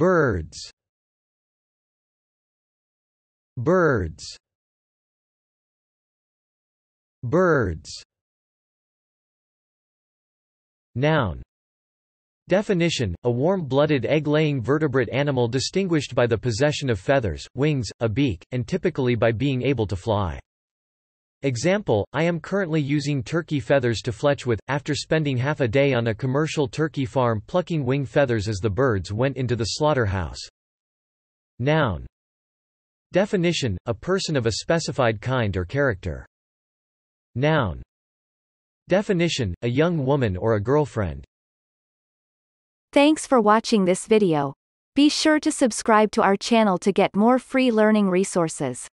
Birds. Birds. Birds. Noun. Definition: a warm-blooded egg-laying vertebrate animal distinguished by the possession of feathers, wings, a beak, and typically by being able to fly. Example: I am currently using turkey feathers to fletch with, after spending half a day on a commercial turkey farm plucking wing feathers as the birds went into the slaughterhouse. Noun. Definition: a person of a specified kind or character. Noun. Definition: a young woman or a girlfriend. Thanks for watching this video. Be sure to subscribe to our channel to get more free learning resources.